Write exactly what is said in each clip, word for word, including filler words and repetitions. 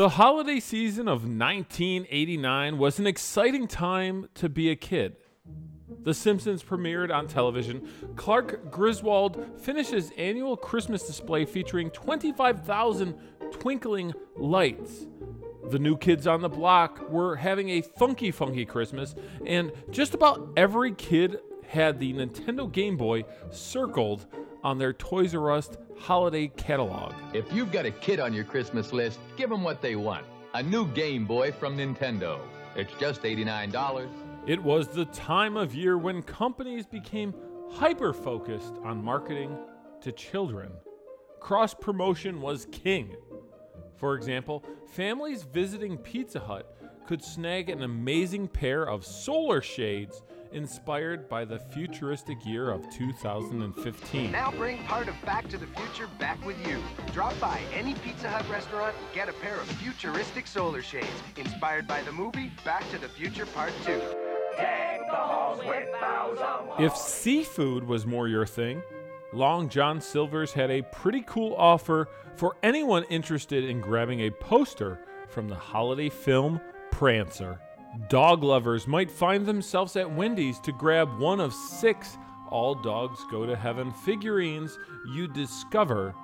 The holiday season of nineteen eighty-nine was an exciting time to be a kid. The Simpsons premiered on television. Clark Griswold finished his annual Christmas display featuring twenty-five thousand twinkling lights. The New Kids on the Block were having a funky, funky Christmas, and just about every kid had the Nintendo Game Boy circled on their Toys R Us holiday catalog. If you've got a kid on your Christmas list, give them what they want. A new Game Boy from Nintendo. It's just eighty-nine dollars. It was the time of year when companies became hyper-focused on marketing to children. Cross-promotion was king. For example, families visiting Pizza Hut could snag an amazing pair of solar shades inspired by the futuristic year of two thousand fifteen. Now bring part of Back to the Future back with you. Drop by any Pizza Hut restaurant and get a pair of futuristic solar shades inspired by the movie Back to the Future Part two. If seafood was more your thing, Long John Silver's had a pretty cool offer for anyone interested in grabbing a poster from the holiday film Prancer. Dog lovers might find themselves at Wendy's to grab one of six All Dogs Go to Heaven figurines you discover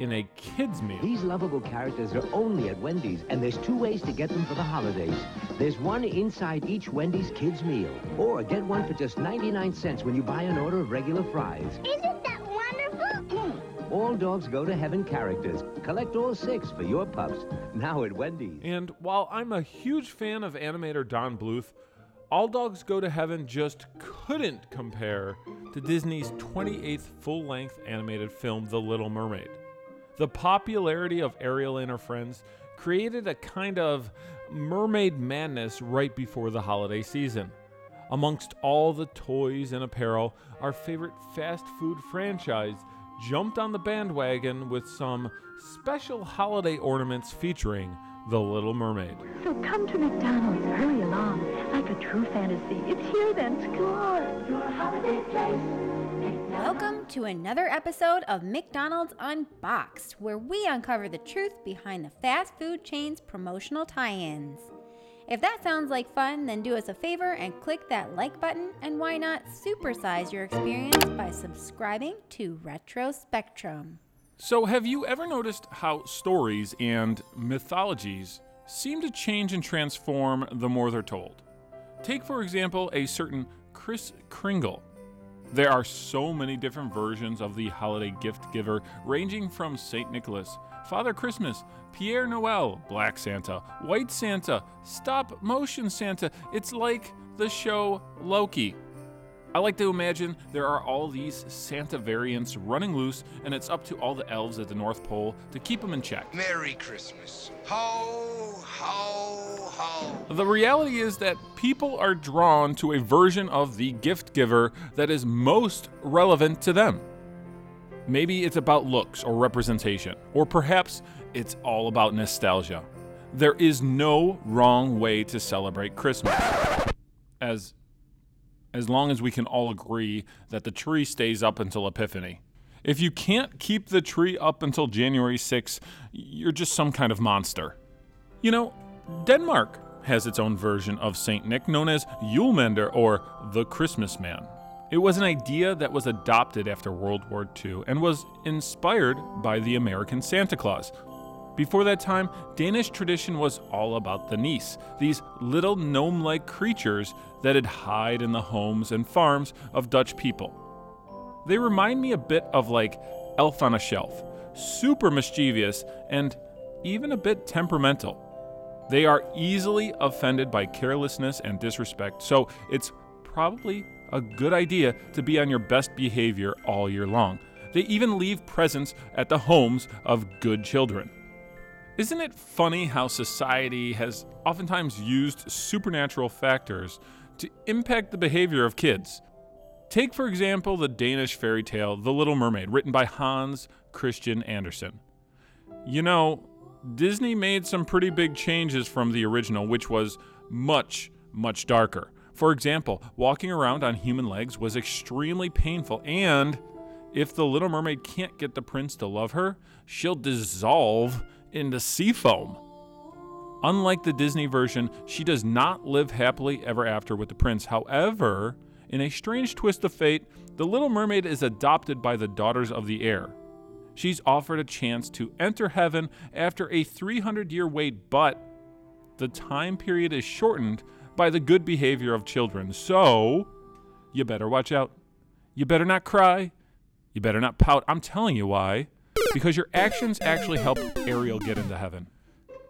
in a kid's meal. These lovable characters are only at Wendy's, and there's two ways to get them for the holidays. There's one inside each Wendy's kids meal, or get one for just ninety-nine cents when you buy an order of regular fries. Isn't that wonderful? All Dogs Go to Heaven characters. Collect all six for your pups. Now at Wendy's. And while I'm a huge fan of animator Don Bluth, All Dogs Go to Heaven just couldn't compare to Disney's twenty-eighth full-length animated film, The Little Mermaid. The popularity of Ariel and her friends created a kind of mermaid madness right before the holiday season. Amongst all the toys and apparel, our favorite fast food franchise jumped on the bandwagon with some special holiday ornaments featuring the Little Mermaid. So come to McDonald's, hurry along, like a true fantasy. It's here then, score, your holiday place. Welcome to another episode of McDonald's Unboxed, where we uncover the truth behind the fast food chain's promotional tie-ins. If that sounds like fun, then do us a favor and click that like button, and why not supersize your experience by subscribing to Retro Spectrum. So have you ever noticed how stories and mythologies seem to change and transform the more they're told? Take, for example, a certain Kris Kringle. There are so many different versions of the holiday gift giver, ranging from Saint Nicholas, Father Christmas, Pierre Noel, Black Santa, White Santa, Stop Motion Santa. It's like the show Loki. I like to imagine there are all these Santa variants running loose, and it's up to all the elves at the North Pole to keep them in check. Merry Christmas. Ho, ho, ho. The reality is that people are drawn to a version of the gift giver that is most relevant to them. Maybe it's about looks or representation, or perhaps it's all about nostalgia. There is no wrong way to celebrate Christmas, as, as long as we can all agree that the tree stays up until Epiphany. If you can't keep the tree up until January sixth, you're just some kind of monster. You know, Denmark has its own version of Saint Nick known as Julemanden, or the Christmas Man. It was an idea that was adopted after World War Two and was inspired by the American Santa Claus. Before that time, Danish tradition was all about the nis, these little gnome-like creatures that would hide in the homes and farms of Dutch people. They remind me a bit of like Elf on a Shelf, super mischievous and even a bit temperamental. They are easily offended by carelessness and disrespect, so it's probably a good idea to be on your best behavior all year long. They even leave presents at the homes of good children. Isn't it funny how society has oftentimes used supernatural factors to impact the behavior of kids? Take, for example, the Danish fairy tale The Little Mermaid, written by Hans Christian Andersen. You know, Disney made some pretty big changes from the original, which was much, much darker. For example, walking around on human legs was extremely painful, and if the Little Mermaid can't get the prince to love her, she'll dissolve into sea foam. Unlike the Disney version, she does not live happily ever after with the prince. However, in a strange twist of fate, the Little Mermaid is adopted by the Daughters of the Air. She's offered a chance to enter heaven after a three hundred year wait, but the time period is shortened by the good behavior of children. So, you better watch out. You better not cry. You better not pout. I'm telling you why. Because your actions actually help Ariel get into heaven.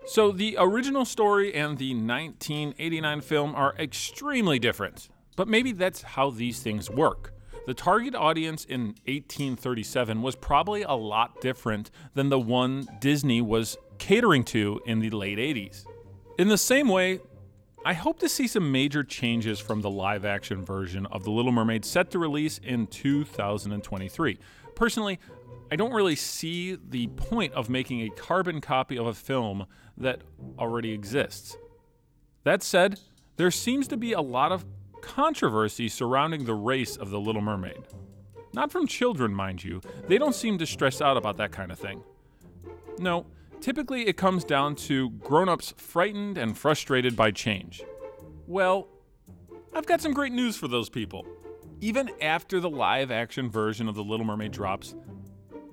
So the original story and the nineteen eighty-nine film are extremely different, but maybe that's how these things work. The target audience in eighteen thirty-seven was probably a lot different than the one Disney was catering to in the late eighties. In the same way, I hope to see some major changes from the live action version of The Little Mermaid set to release in two thousand twenty-three. Personally, I don't really see the point of making a carbon copy of a film that already exists. That said, there seems to be a lot of controversy surrounding the race of the Little Mermaid. Not from children, mind you. They don't seem to stress out about that kind of thing. No, typically it comes down to grown-ups frightened and frustrated by change. Well, I've got some great news for those people. Even after the live-action version of The Little Mermaid drops,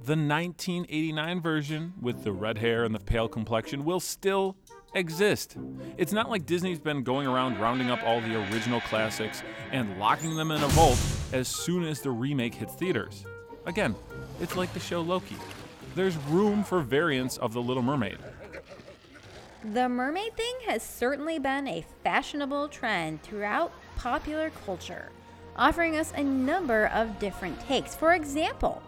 the nineteen eighty-nine version with the red hair and the pale complexion will still exist. It's not like Disney's been going around rounding up all the original classics and locking them in a vault as soon as the remake hits theaters. Again, it's like the show Loki. There's room for variants of The Little Mermaid. The mermaid thing has certainly been a fashionable trend throughout popular culture, offering us a number of different takes. For example,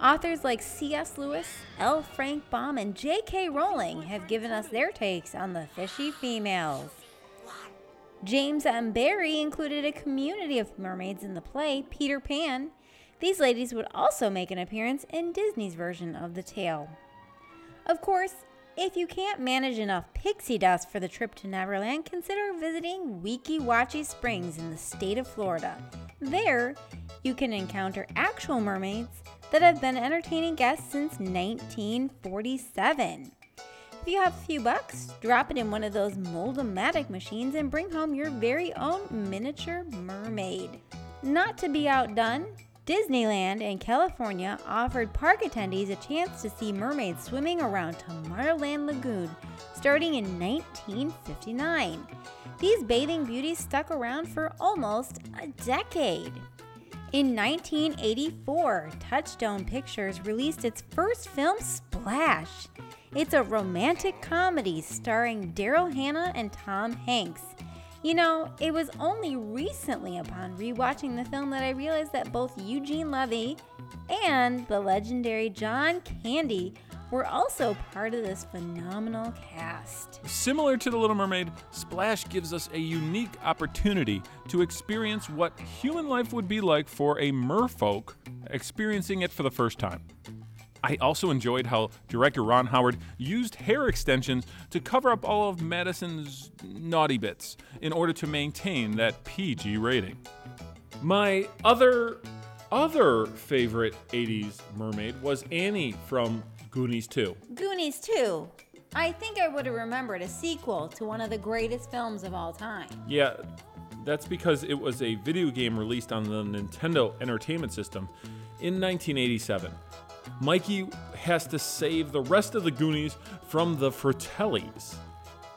authors like C S Lewis, L. Frank Baum, and J K Rowling have given us their takes on the fishy females. James M. Barrie included a community of mermaids in the play Peter Pan. These ladies would also make an appearance in Disney's version of the tale. Of course, if you can't manage enough pixie dust for the trip to Neverland, consider visiting Weeki Wachee Springs in the state of Florida. There, you can encounter actual mermaids that have been entertaining guests since nineteen forty-seven. If you have a few bucks, drop it in one of those Mold-O-Matic machines and bring home your very own miniature mermaid. Not to be outdone, Disneyland in California offered park attendees a chance to see mermaids swimming around Tomorrowland Lagoon starting in nineteen fifty-nine. These bathing beauties stuck around for almost a decade. In nineteen eighty-four, Touchstone Pictures released its first film, Splash. It's a romantic comedy starring Daryl Hannah and Tom Hanks. You know, it was only recently upon rewatching the film that I realized that both Eugene Levy and the legendary John Candy were also part of this phenomenal cast. Similar to The Little Mermaid, Splash gives us a unique opportunity to experience what human life would be like for a merfolk experiencing it for the first time. I also enjoyed how director Ron Howard used hair extensions to cover up all of Madison's naughty bits in order to maintain that P G rating. My other, other favorite eighties mermaid was Annie from Goonies two. Goonies two. I think I would have remembered a sequel to one of the greatest films of all time. Yeah, that's because it was a video game released on the Nintendo Entertainment System in nineteen eighty-seven. Mikey has to save the rest of the Goonies from the Fratellis.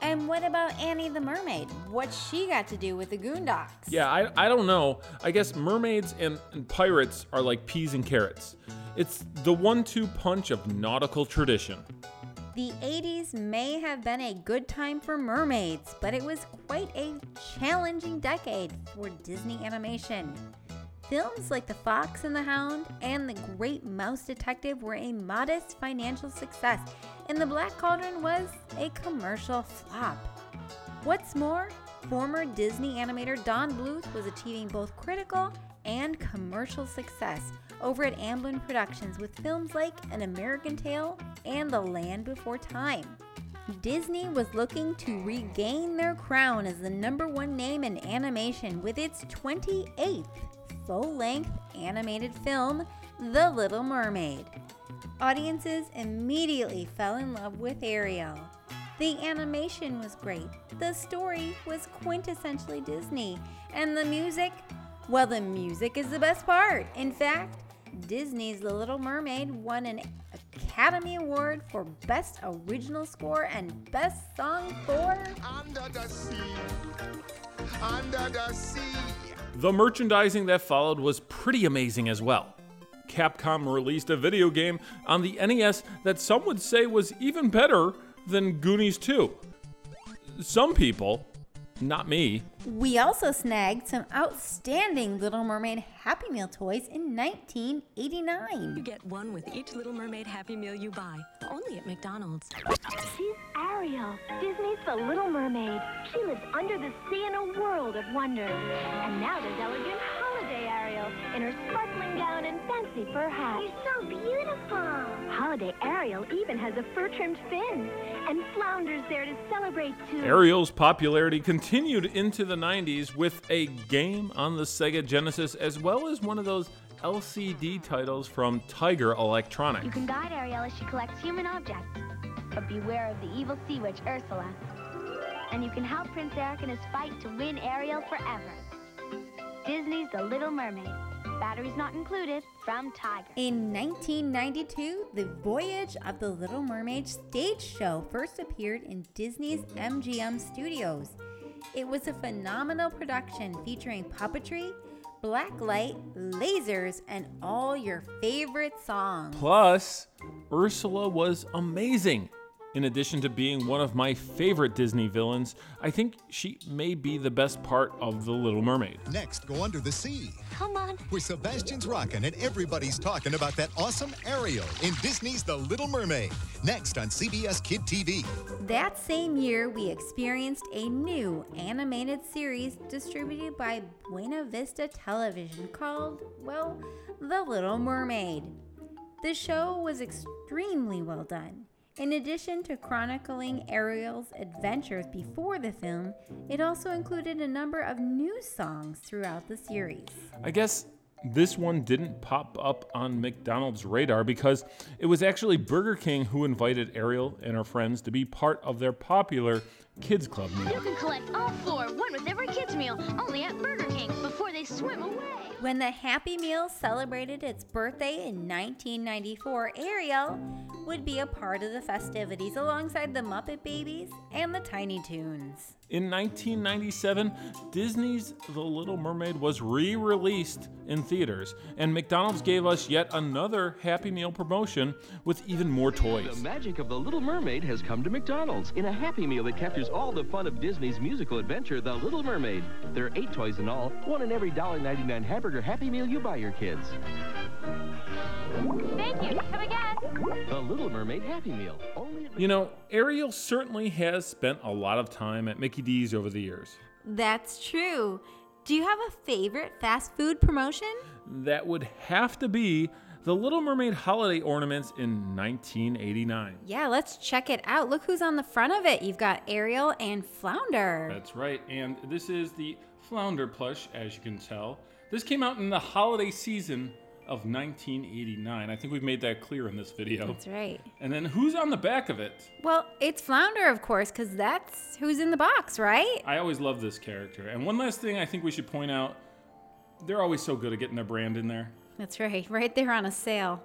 And what about Annie the Mermaid? What's she got to do with the Goondocks? Yeah, I, I don't know. I guess mermaids and, and pirates are like peas and carrots. It's the one two punch of nautical tradition. The eighties may have been a good time for mermaids, but it was quite a challenging decade for Disney animation. Films like The Fox and the Hound and The Great Mouse Detective were a modest financial success, and The Black Cauldron was a commercial flop. What's more, former Disney animator Don Bluth was achieving both critical and commercial success over at Amblin Productions with films like An American Tale and The Land Before Time. Disney was looking to regain their crown as the number one name in animation with its twenty-eighth full-length animated film, The Little Mermaid. Audiences immediately fell in love with Ariel. The animation was great, the story was quintessentially Disney, and the music, well, the music is the best part. In fact, Disney's The Little Mermaid won an Academy Award for Best Original Score and Best Song for Under the Sea, Under the Sea. The merchandising that followed was pretty amazing as well. Capcom released a video game on the N E S that some would say was even better than Goonies two. Some people, not me. We also snagged some outstanding Little Mermaid Happy Meal toys in nineteen eighty-nine. You get one with each Little Mermaid Happy Meal you buy, only at McDonald's. She's Ariel, Disney's The Little Mermaid. She lives under the sea in a world of wonder. And now there's elegant Holiday Ariel in her sparkling gown and fancy fur hat. You're so beautiful. Holiday Ariel even has a fur-trimmed fin. And Flounder's there to celebrate, too. Ariel's popularity continued into the The nineties with a game on the Sega Genesis, as well as one of those L C D titles from Tiger Electronics. You can guide Ariel as she collects human objects, but beware of the evil sea witch Ursula. And you can help Prince Eric in his fight to win Ariel forever. Disney's The Little Mermaid. Batteries not included, from Tiger. In nineteen ninety-two, The Voyage of the Little Mermaid stage show first appeared in Disney's M G M Studios. It was a phenomenal production featuring puppetry, blacklight, lasers, and all your favorite songs. Plus, Ursula was amazing. In addition to being one of my favorite Disney villains, I think she may be the best part of The Little Mermaid. Next, go under the sea. Come on. Where Sebastian's rockin' and everybody's talking about that awesome Ariel in Disney's The Little Mermaid. Next on C B S Kid T V. That same year, we experienced a new animated series distributed by Buena Vista Television called, well, The Little Mermaid. The show was extremely well done. In addition to chronicling Ariel's adventures before the film, it also included a number of new songs throughout the series. I guess this one didn't pop up on McDonald's radar because it was actually Burger King who invited Ariel and her friends to be part of their popular Kids Club meal. You can collect all four, one with every kids meal, only at Burger King before they swim away. When the Happy Meal celebrated its birthday in nineteen ninety-four, Ariel would be a part of the festivities alongside the Muppet Babies and the Tiny Toons. In nineteen ninety-seven, Disney's The Little Mermaid was re-released in theaters, and McDonald's gave us yet another Happy Meal promotion with even more toys. The magic of The Little Mermaid has come to McDonald's in a Happy Meal that captures all the fun of Disney's musical adventure, The Little Mermaid. There are eight toys in all, one in every one dollar ninety-nine hamburger Happy Meal you buy your kids. Thank you. Come again. The Little Mermaid Happy Meal. Only at- you know, Ariel certainly has spent a lot of time at Mickey D's over the years. That's true. Do you have a favorite fast food promotion? That would have to be The Little Mermaid Holiday Ornaments in nineteen eighty-nine. Yeah, let's check it out. Look who's on the front of it. You've got Ariel and Flounder. That's right. And this is the Flounder plush, as you can tell. This came out in the holiday season of nineteen eighty-nine. I think we've made that clear in this video. That's right. And then who's on the back of it? Well, it's Flounder, of course, because that's who's in the box, right? I always love this character. And one last thing I think we should point out, they're always so good at getting their brand in there. That's right. Right there on a sale.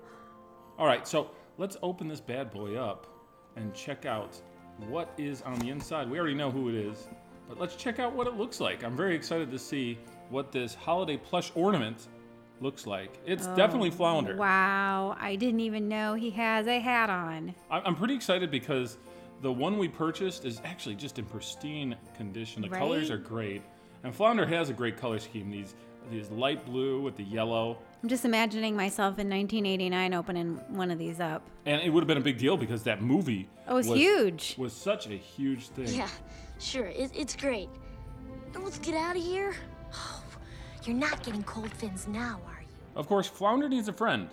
All right, so let's open this bad boy up and check out what is on the inside. We already know who it is, but let's check out what it looks like. I'm very excited to see what this holiday plush ornament looks like. It's oh, definitely Flounder. Wow, I didn't even know he has a hat on. I'm pretty excited because the one we purchased is actually just in pristine condition. The right? colors are great. And Flounder has a great color scheme. These these light blue with the yellow. I'm just imagining myself in nineteen eighty-nine opening one of these up. And it would have been a big deal because that movie oh, was, was huge. was such a huge thing. Yeah, sure. It, it's great. And let's get out of here. Oh, you're not getting cold fins now, are you? Of course, Flounder needs a friend.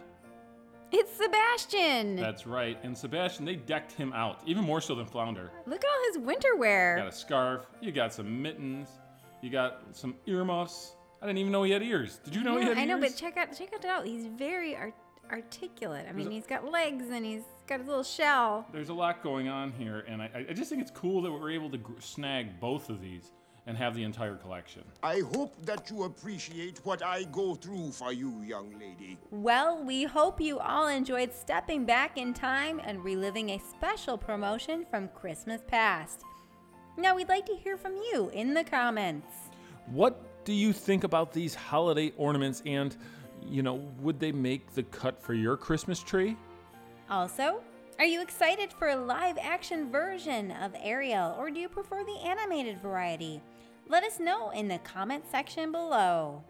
It's Sebastian. That's right. And Sebastian, they decked him out, even more so than Flounder. Look at all his winter wear. You got a scarf. You got some mittens. You got some earmuffs. I didn't even know he had ears. Did you know yeah, he had I ears? I know, but check out check out it out. He's very art- articulate. I mean, there's he's got legs and he's got his little shell. There's a lot going on here, and I, I just think it's cool that we're able to gr- snag both of these and have the entire collection. I hope that you appreciate what I go through for you, young lady. Well, we hope you all enjoyed stepping back in time and reliving a special promotion from Christmas past. Now, we'd like to hear from you in the comments. What do you think about these holiday ornaments, and, you know, would they make the cut for your Christmas tree? Also, are you excited for a live-action version of Ariel, or do you prefer the animated variety? Let us know in the comment section below.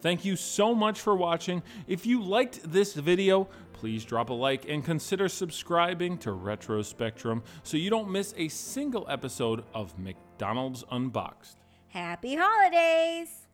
Thank you so much for watching. If you liked this video, please drop a like and consider subscribing to Retro Spectrum so you don't miss a single episode of McDonald's Unboxed. Happy holidays!